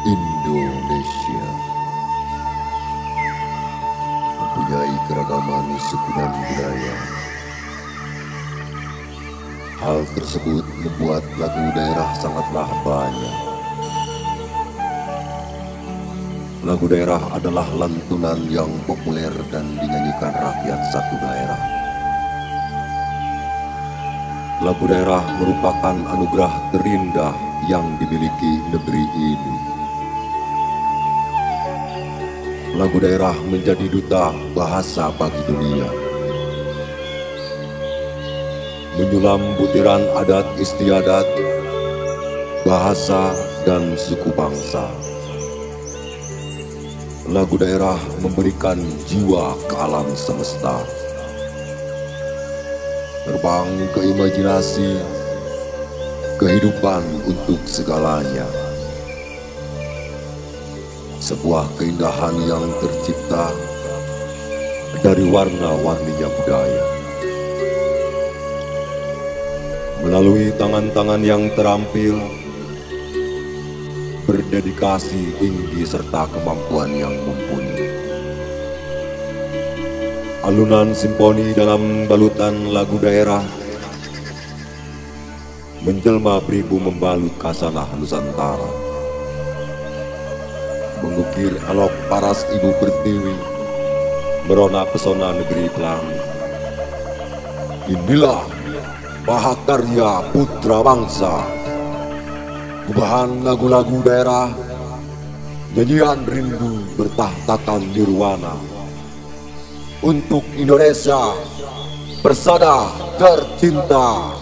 Indonesia mempunyai keragaman suku dan budaya. Hal tersebut membuat lagu daerah sangatlah banyak. Lagu daerah adalah lantunan yang populer dan dinyanyikan rakyat satu daerah. Lagu daerah merupakan anugerah terindah yang dimiliki negeri ini. Lagu daerah menjadi duta bahasa bagi dunia. Menyulam butiran adat istiadat, bahasa, dan suku bangsa. Lagu daerah memberikan jiwa ke alam semesta. Terbang ke imajinasi, kehidupan untuk segalanya. Sebuah keindahan yang tercipta dari warna-warninya budaya. Melalui tangan-tangan yang terampil, berdedikasi tinggi serta kemampuan yang mumpuni. Alunan simfoni dalam balutan lagu daerah menjelma beribu membalut kasanah Nusantara. Mengukir elok paras ibu pertiwi, merona pesona negeri pelangi. Inilah mahakarya putra bangsa, gubahan lagu-lagu daerah, nyanyian rindu bertahtakan nirwana. Untuk Indonesia persada tercinta.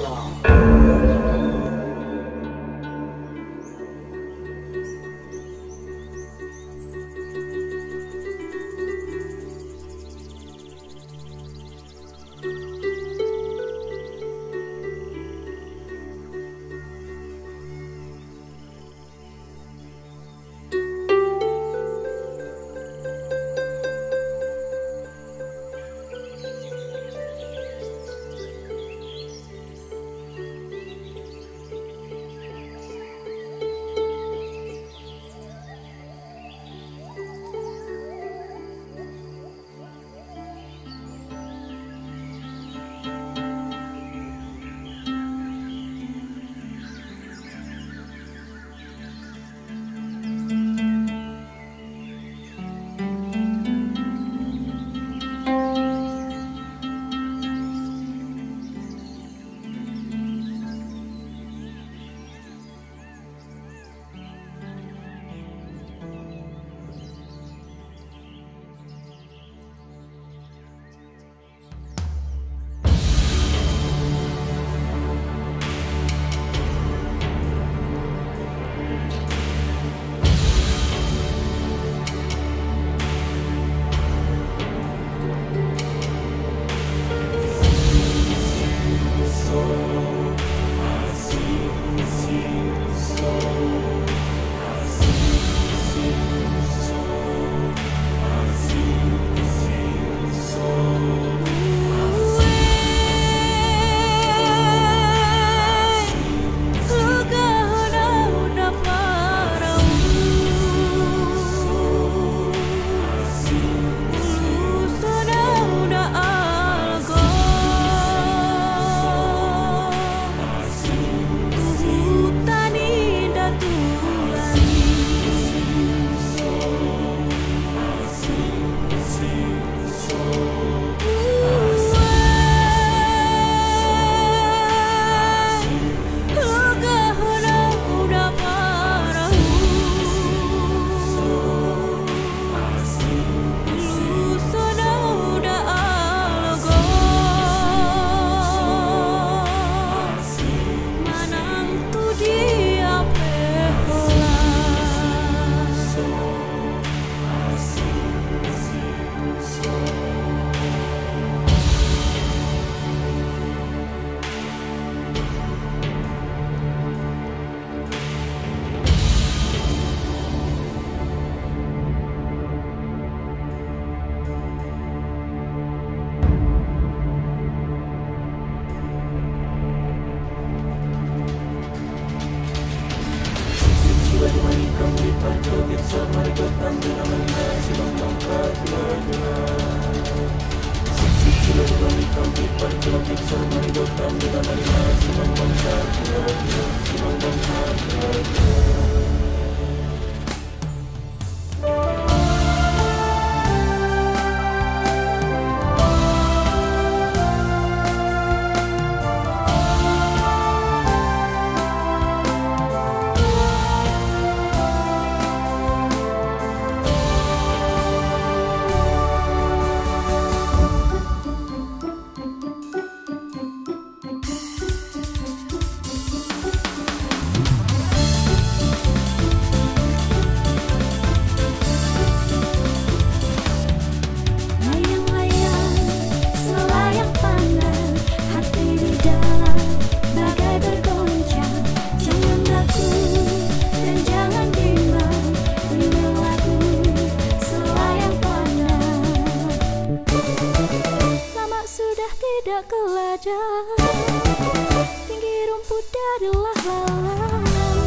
Tinggi rumput dari lalang,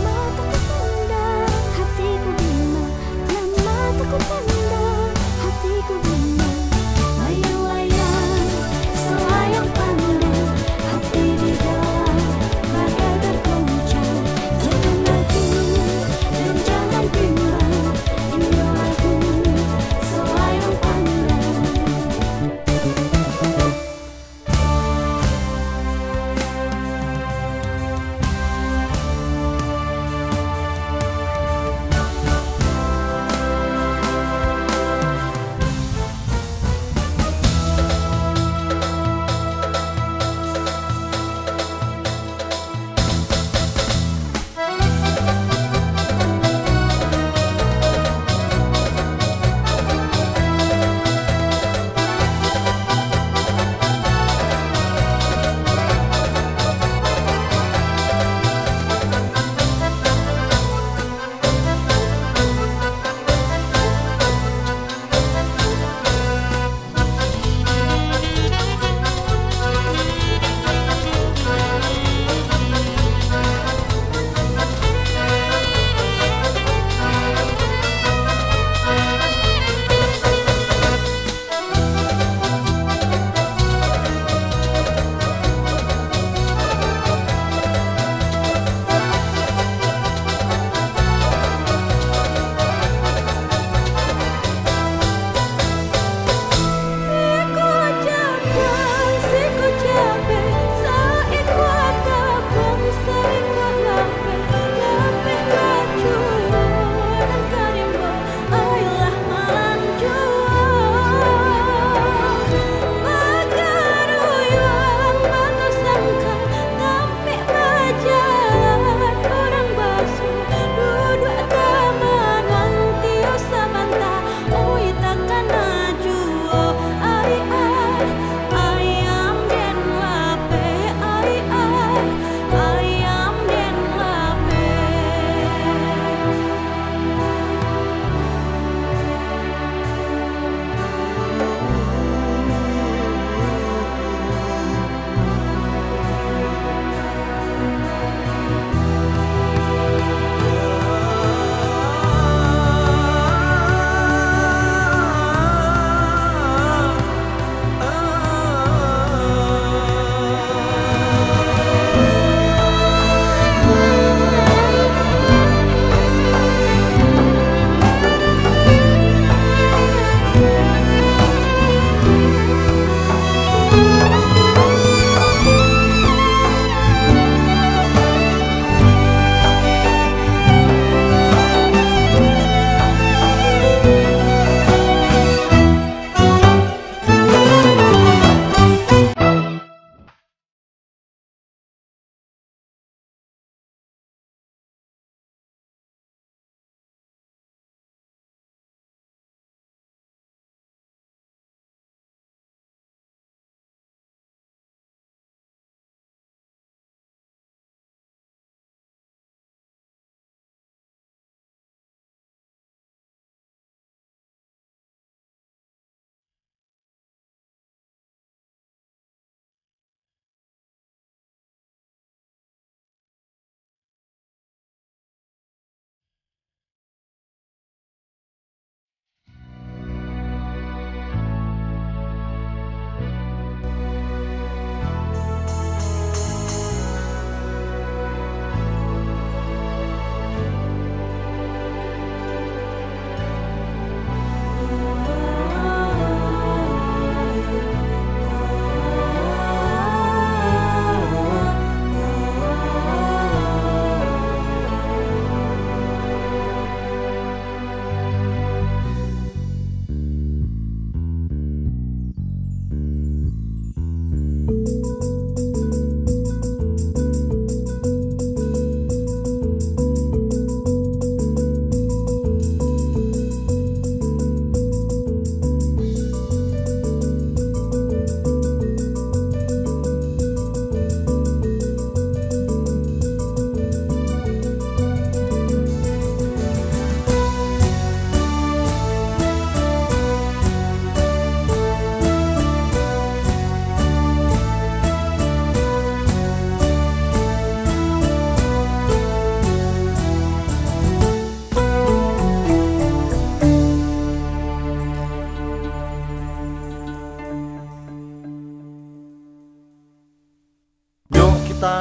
nama takut pandang, hatiku bima. Nama takut pandang, hatiku bima. Layang-layang, selayang pandang, hati di dalam bagai bergoncang. Jangan ragu dan jangan bimbang, inilah lagu selayang pandang.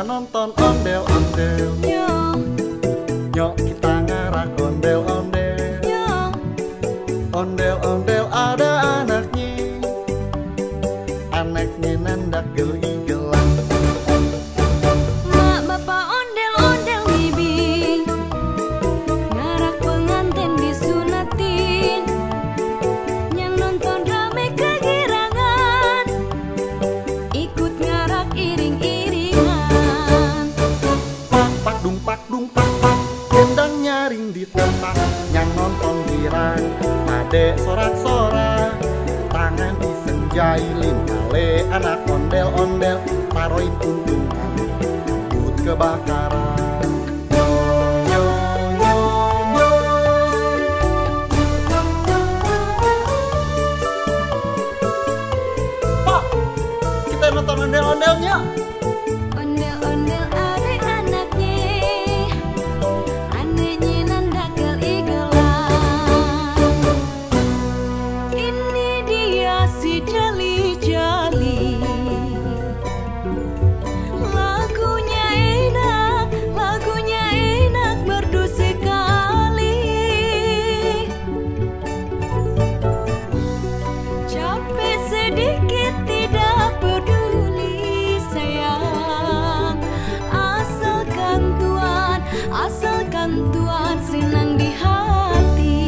kita nonton ondel-ondel. Nyok kita ngarang ondel-ondel. Ondel-ondel ada anaknya. Anaknya nendak geli-gelan. Mak bapak ondel-ondel bibi. Ngarak pengantin disunatin. Yang nonton rame kegirangan. Ikut ngarak iring-iringan. Pak dung pak pak. Gendang nyaring di tempat. Yang nonton girang. Pade sorak-sorak. Tangan disenjai lima. Le anak ondel-ondel taruhin puntungan takut kebakaran. Nyo nyo nyo. Pak, kita nonton ondel-ondelnya. Ondel-ondel ada anaknya. Anehnya nandak gel-gelan. Ini dia si Jali. Lagunya enak merdu sekali. Capek sedikit tidak peduli sayang. Asalkan Tuhan senang di hati.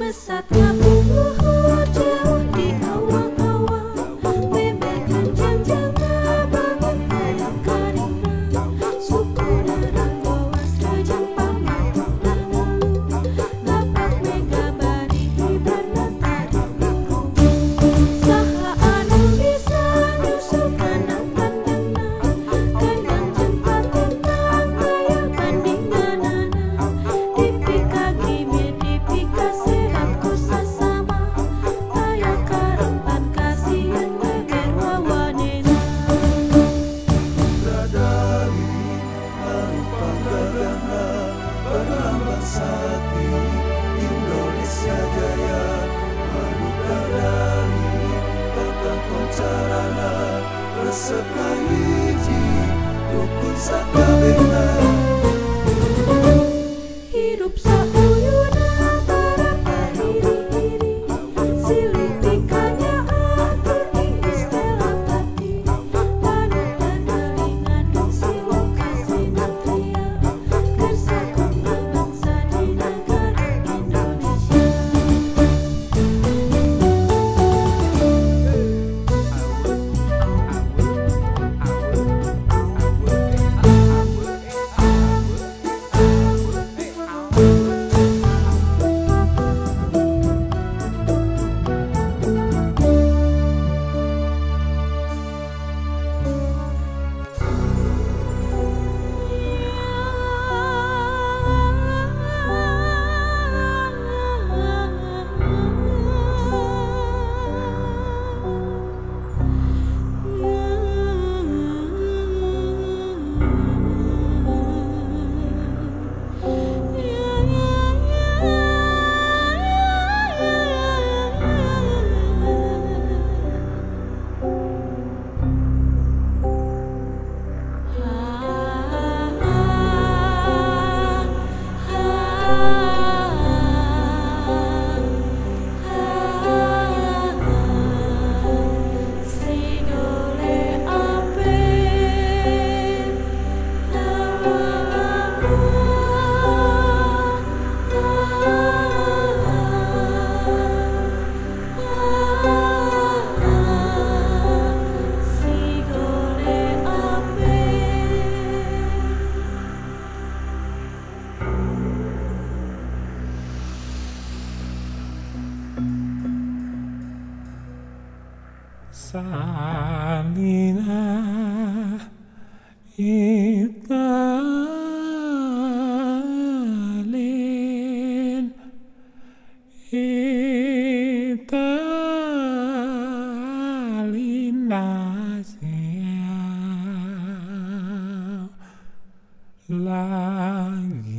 Mesatnya bumbu hijau di awang-awang. Bebek panjang-panjang bangun ayam karing. Suku darah boas kajang pamau lalu. Dapat mega bari di berenang taruh. Saha anu bisa nyusul kanan pandana. Kanan jempat tentang ayam banding nanana. Dipi kaki mir dipi kasih. Sati Indonesia jaya, manuka dari tetap pencarana, resep kahiji dukun sakabena hidup sauyunan. salina italin Indonesia lagi.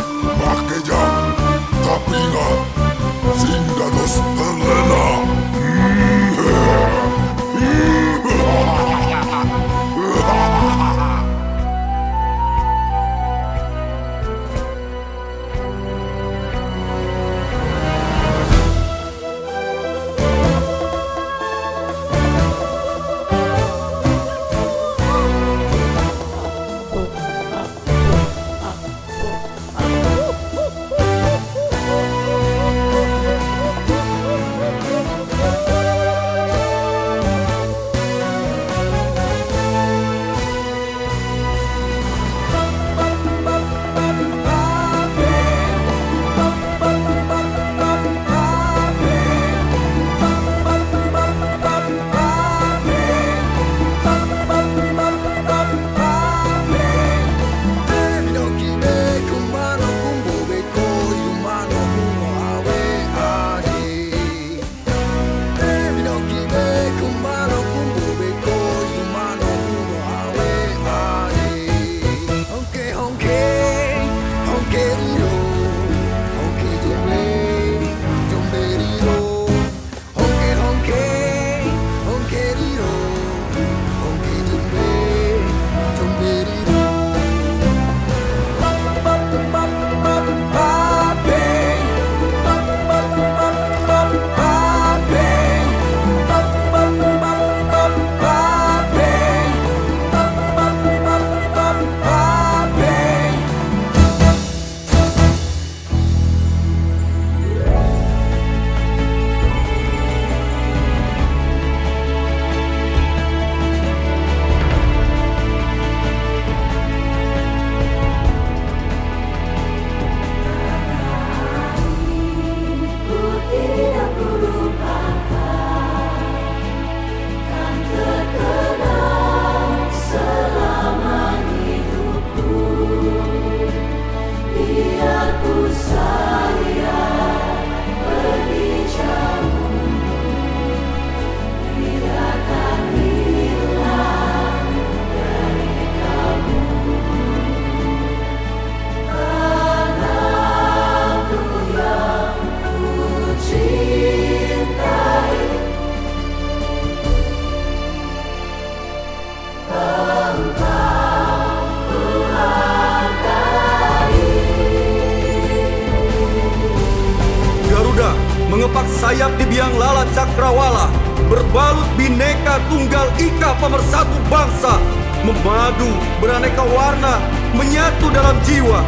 sayap di biang lala cakrawala, berbalut bineka tunggal ika pemersatu bangsa, memadu beraneka warna menyatu dalam jiwa.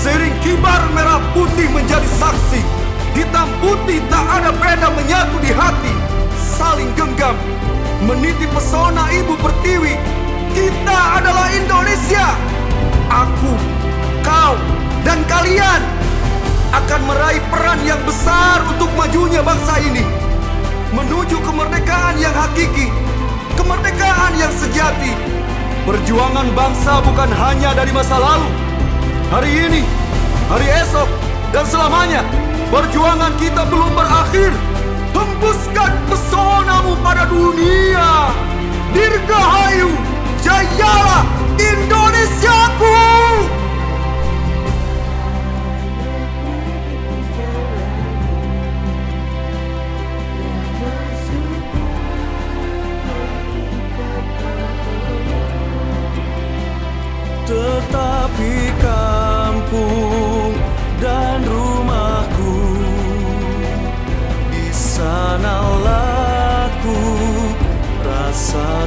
Sering kibar merah putih menjadi saksi, hitam putih tak ada beda menyatu di hati, saling genggam meniti pesona ibu pertiwi. Kita adalah Indonesia. Aku, kau, dan kalian akan meraih peran yang besar untuk majunya bangsa ini menuju kemerdekaan yang hakiki, kemerdekaan yang sejati. Perjuangan bangsa bukan hanya dari masa lalu, hari ini, hari esok, dan selamanya. Perjuangan kita belum berakhir. Hembuskan pesonamu pada dunia. Dirgahayu, jayalah Indonesiaku. Tetapi kampung dan rumahku, di sanalah ku rasa